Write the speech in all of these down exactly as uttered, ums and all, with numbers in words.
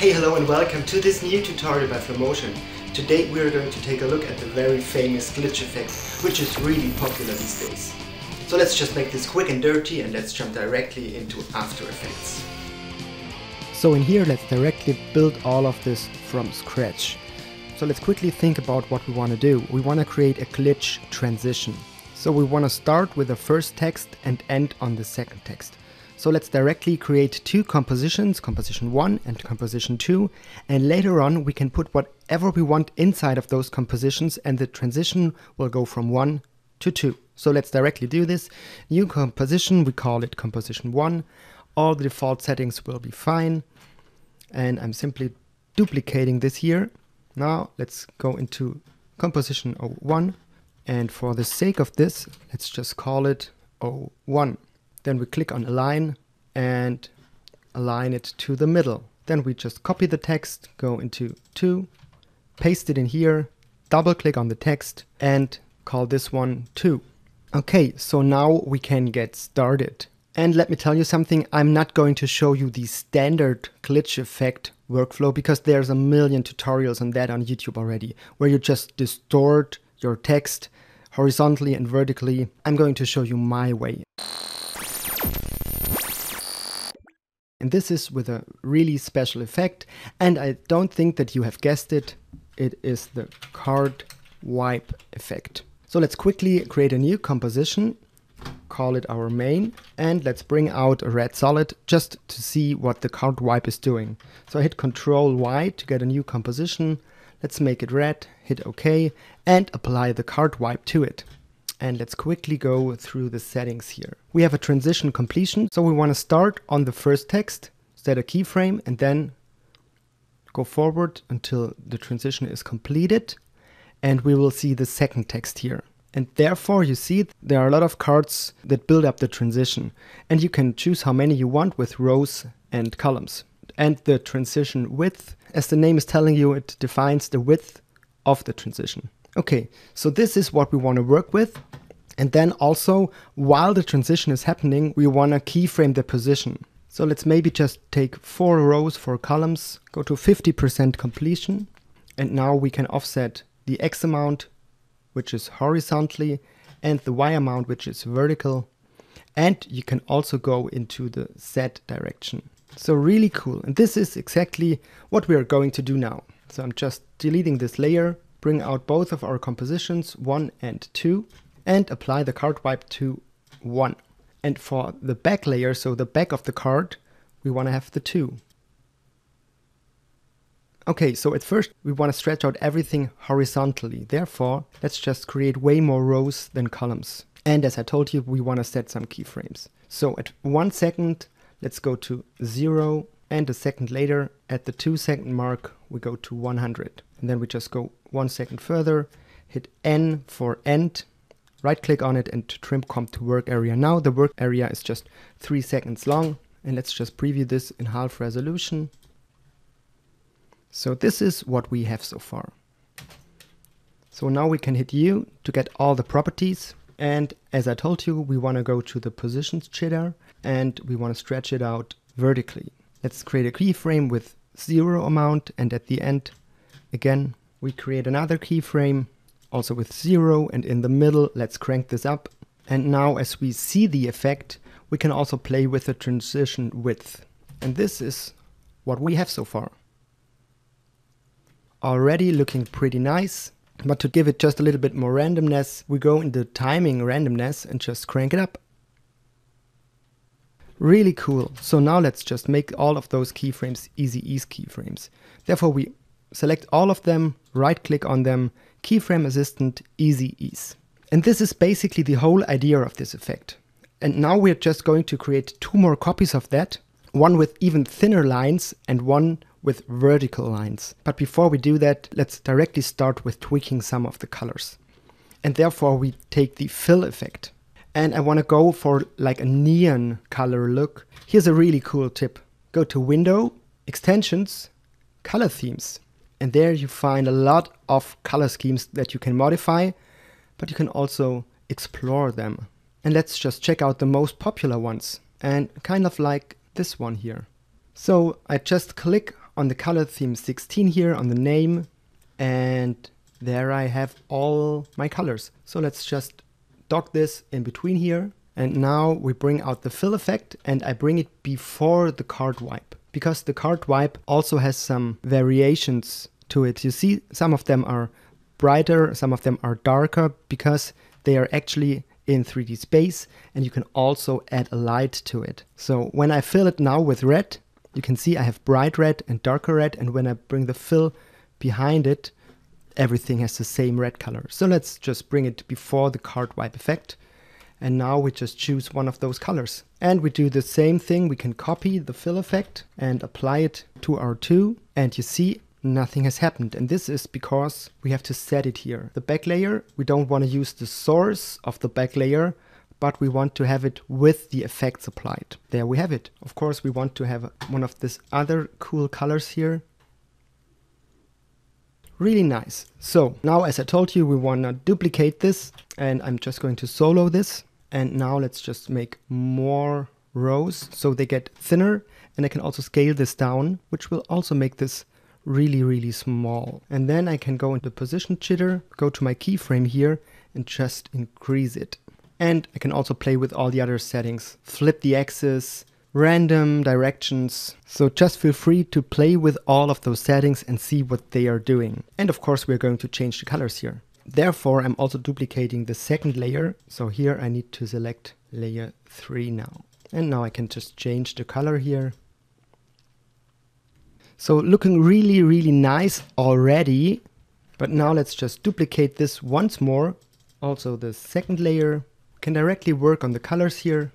Hey, hello and welcome to this new tutorial by Flomotion. Today we are going to take a look at the very famous glitch effect, which is really popular these days. So let's just make this quick and dirty and let's jump directly into After Effects. So in here let's directly build all of this from scratch. So let's quickly think about what we want to do. We want to create a glitch transition. So we want to start with the first text and end on the second text. So let's directly create two compositions, Composition one and Composition two, and later on we can put whatever we want inside of those compositions and the transition will go from one to two. So let's directly do this. New composition, we call it Composition one. All the default settings will be fine. And I'm simply duplicating this here. Now let's go into Composition O one. And for the sake of this, let's just call it O one. Then we click on align and align it to the middle. Then we just copy the text, go into two, paste it in here, double click on the text and call this one two. Okay, so now we can get started. And let me tell you something, I'm not going to show you the standard glitch effect workflow because there's a million tutorials on that on YouTube already, where you just distort your text horizontally and vertically. I'm going to show you my way. And this is with a really special effect, and I don't think that you have guessed it, it is the card wipe effect. So let's quickly create a new composition, call it our main, and let's bring out a red solid just to see what the card wipe is doing. So I hit Ctrl Y to get a new composition, let's make it red, hit OK, and apply the card wipe to it. And let's quickly go through the settings here. We have a transition completion, so we want to start on the first text, set a keyframe, and then go forward until the transition is completed. And we will see the second text here. And therefore you see there are a lot of cards that build up the transition. And you can choose how many you want with rows and columns. And the transition width, as the name is telling you, it defines the width of the transition. Okay, so this is what we want to work with. And then also, while the transition is happening, we want to keyframe the position. So let's maybe just take four rows, four columns, go to fifty percent completion. And now we can offset the X amount, which is horizontally, and the Y amount, which is vertical. And you can also go into the Z direction. So really cool. And this is exactly what we are going to do now. So I'm just deleting this layer. Bring out both of our compositions, one and two, and apply the card wipe to one. And for the back layer, so the back of the card, we want to have the two. Okay, so at first we want to stretch out everything horizontally. Therefore, let's just create way more rows than columns. And as I told you, we want to set some keyframes. So at one second, let's go to zero, and a second later, at the two second mark, we go to one hundred. And then we just go one second further, hit N for end, right click on it and trim comp to work area. Now the work area is just three seconds long. And let's just preview this in half resolution. So this is what we have so far. So now we can hit U to get all the properties. And as I told you, we want to go to the positions jitter and we want to stretch it out vertically. Let's create a keyframe with zero amount and at the end, again, we create another keyframe, also with zero, and in the middle, let's crank this up. And now as we see the effect, we can also play with the transition width. And this is what we have so far. Already looking pretty nice, but to give it just a little bit more randomness, we go into timing randomness and just crank it up. Really cool. So now let's just make all of those keyframes easy ease keyframes. Therefore we select all of them, right click on them, keyframe assistant, easy ease. And this is basically the whole idea of this effect. And now we're just going to create two more copies of that, one with even thinner lines and one with vertical lines. But before we do that, let's directly start with tweaking some of the colors. And therefore we take the fill effect. And I want to go for like a neon color look. Here's a really cool tip. Go to Window, Extensions, Color Themes. And there you find a lot of color schemes that you can modify, but you can also explore them. And let's just check out the most popular ones, and kind of like this one here. So I just click on the color theme sixteen here on the name, and there I have all my colors. So let's just dock this in between here. And now we bring out the fill effect, and I bring it before the card wipe, because the card wipe also has some variations to it. You see, some of them are brighter, some of them are darker, because they are actually in three D space, and you can also add a light to it. So when I fill it now with red, you can see I have bright red and darker red, and when I bring the fill behind it, everything has the same red color. So let's just bring it before the card wipe effect, and now we just choose one of those colors. And we do the same thing. We can copy the fill effect and apply it to our two, and you see nothing has happened, and this is because we have to set it here. The back layer, we don't want to use the source of the back layer, but we want to have it with the effects applied. There we have it. Of course, we want to have one of these other cool colors here. Really nice. So now, as I told you, we want to duplicate this, and I'm just going to solo this. And now let's just make more rows so they get thinner, and I can also scale this down, which will also make this really, really small. And then I can go into position jitter, go to my keyframe here, and just increase it. And I can also play with all the other settings. Flip the axis, random directions. So just feel free to play with all of those settings and see what they are doing. And of course, we're going to change the colors here. Therefore, I'm also duplicating the second layer. So here I need to select layer three now. And now I can just change the color here. So looking really, really nice already. But now let's just duplicate this once more. Also the second layer. We can directly work on the colors here.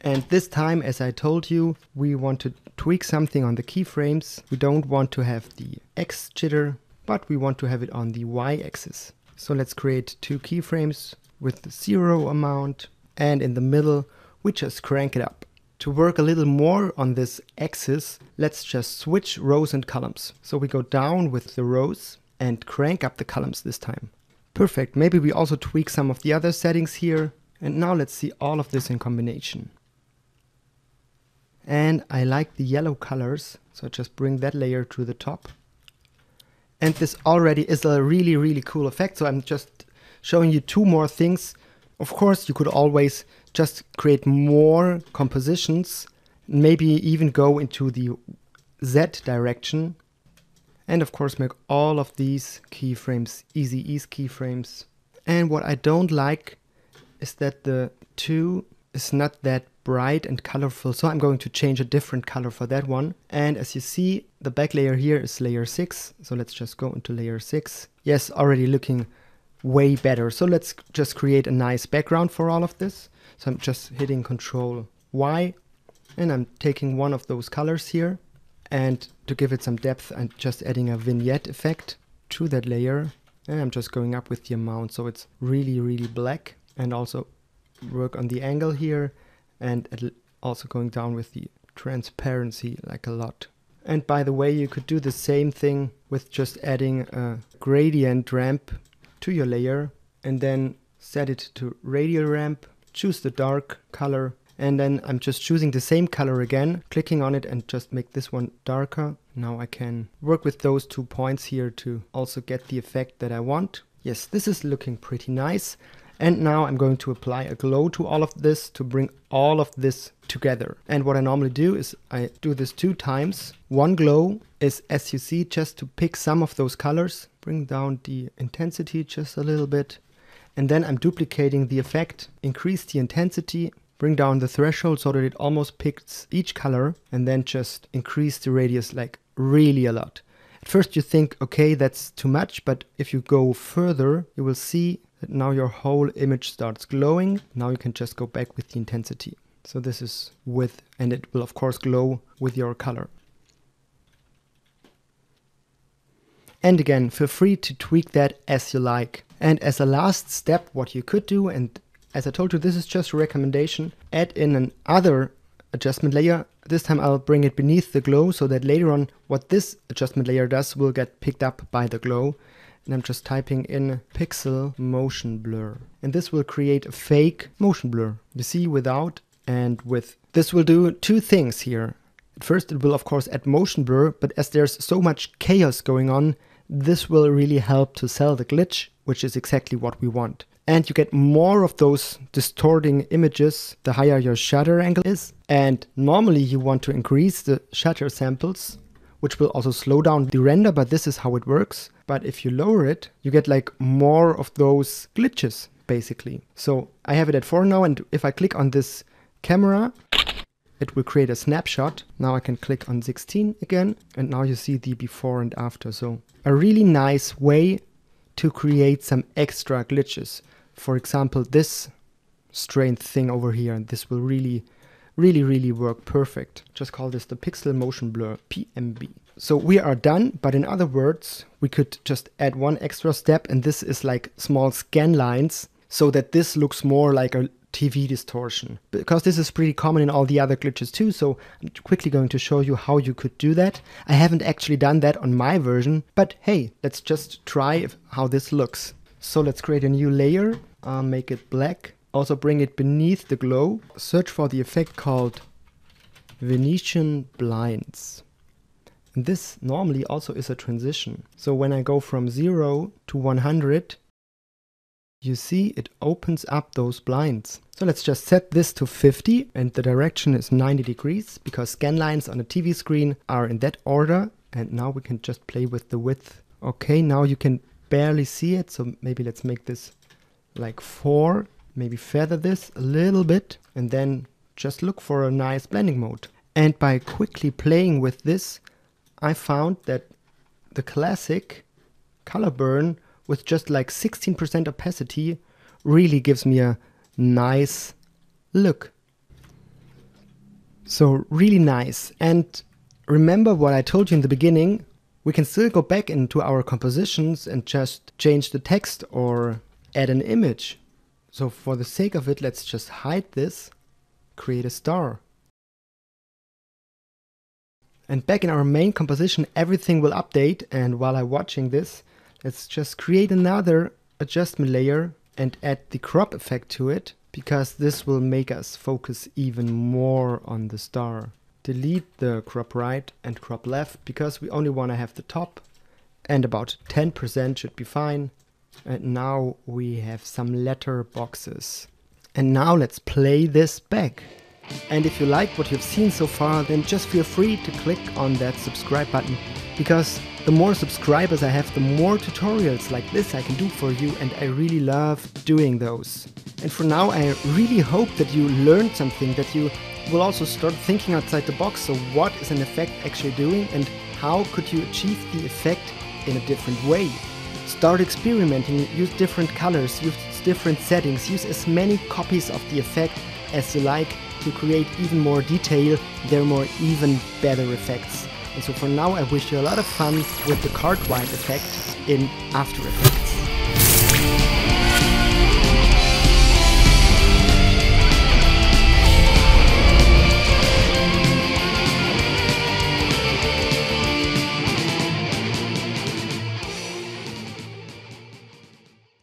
And this time, as I told you, we want to tweak something on the keyframes. We don't want to have the X jitter, but we want to have it on the Y axis. So let's create two keyframes with the zero amount, and in the middle, we just crank it up. To work a little more on this axis, let's just switch rows and columns. So we go down with the rows and crank up the columns this time. Perfect. Maybe we also tweak some of the other settings here. And now let's see all of this in combination. And I like the yellow colors, so just bring that layer to the top. And this already is a really, really cool effect, so I'm just showing you two more things. Of course, you could always just create more compositions, maybe even go into the Z direction. And of course, make all of these keyframes easy ease keyframes. And what I don't like is that the two is not that bright and colorful, so I'm going to change a different color for that one. And as you see, the back layer here is layer six, so let's just go into layer six. Yes, already looking way better. So let's just create a nice background for all of this. So I'm just hitting Ctrl Y, and I'm taking one of those colors here, and to give it some depth, I'm just adding a vignette effect to that layer, and I'm just going up with the amount so it's really, really black. And also work on the angle here, and also going down with the transparency like a lot. And by the way, you could do the same thing with just adding a gradient ramp to your layer, and then set it to radial ramp, choose the dark color, and then I'm just choosing the same color again, clicking on it, and just make this one darker. Now I can work with those two points here to also get the effect that I want. Yes, this is looking pretty nice. And now I'm going to apply a glow to all of this to bring all of this together. And what I normally do is I do this two times. One glow is, as you see, just to pick some of those colors, bring down the intensity just a little bit. And then I'm duplicating the effect, increase the intensity, bring down the threshold so that it almost picks each color, and then just increase the radius like really a lot. At first you think, okay, that's too much, but if you go further, you will see now your whole image starts glowing. Now you can just go back with the intensity. So this is with, and it will of course glow with your color. And again, feel free to tweak that as you like. And as a last step, what you could do, and as I told you, this is just a recommendation, add in another adjustment layer. This time I'll bring it beneath the glow so that later on what this adjustment layer does will get picked up by the glow. And I'm just typing in Pixel Motion Blur. And this will create a fake motion blur. You see, without and with. This will do two things here. At first it will of course add motion blur, but as there's so much chaos going on, this will really help to sell the glitch, which is exactly what we want. And you get more of those distorting images the higher your shutter angle is. And normally you want to increase the shutter samples, which will also slow down the render, but this is how it works. But if you lower it, you get like more of those glitches, basically. So I have it at four now, and if I click on this camera, it will create a snapshot. Now I can click on sixteen again, and now you see the before and after. So a really nice way to create some extra glitches. For example, this strange thing over here, and this will really really really work perfect. Just call this the Pixel Motion Blur, P M B. So we are done, but in other words, we could just add one extra step, and this is like small scan lines, so that this looks more like a T V distortion, because this is pretty common in all the other glitches too. So I'm quickly going to show you how you could do that. I haven't actually done that on my version, but hey, let's just try how this looks. So let's create a new layer, uh, make it black. Also bring it beneath the glow. Search for the effect called Venetian blinds. And this normally also is a transition. So when I go from zero to one hundred, you see it opens up those blinds. So let's just set this to fifty, and the direction is ninety degrees, because scan lines on a T V screen are in that order. And now we can just play with the width. Okay, now you can barely see it. So maybe let's make this like four. Maybe feather this a little bit, and then just look for a nice blending mode. And by quickly playing with this, I found that the classic color burn with just like sixteen percent opacity really gives me a nice look. So really nice. And remember what I told you in the beginning, we can still go back into our compositions and just change the text or add an image. So for the sake of it, let's just hide this, create a star. And back in our main composition, everything will update. And while I'm watching this, let's just create another adjustment layer and add the crop effect to it, because this will make us focus even more on the star. Delete the crop right and crop left, because we only want to have the top, and about ten percent should be fine. And now we have some letter boxes. And now let's play this back. And if you like what you've seen so far, then just feel free to click on that subscribe button, because the more subscribers I have, the more tutorials like this I can do for you, and I really love doing those. And for now, I really hope that you learned something, that you will also start thinking outside the box. So what is an effect actually doing, and how could you achieve the effect in a different way? Start experimenting, use different colors, use different settings, use as many copies of the effect as you like to create even more detail, therefore even better effects. And so for now, I wish you a lot of fun with the card wipe effect in After Effects.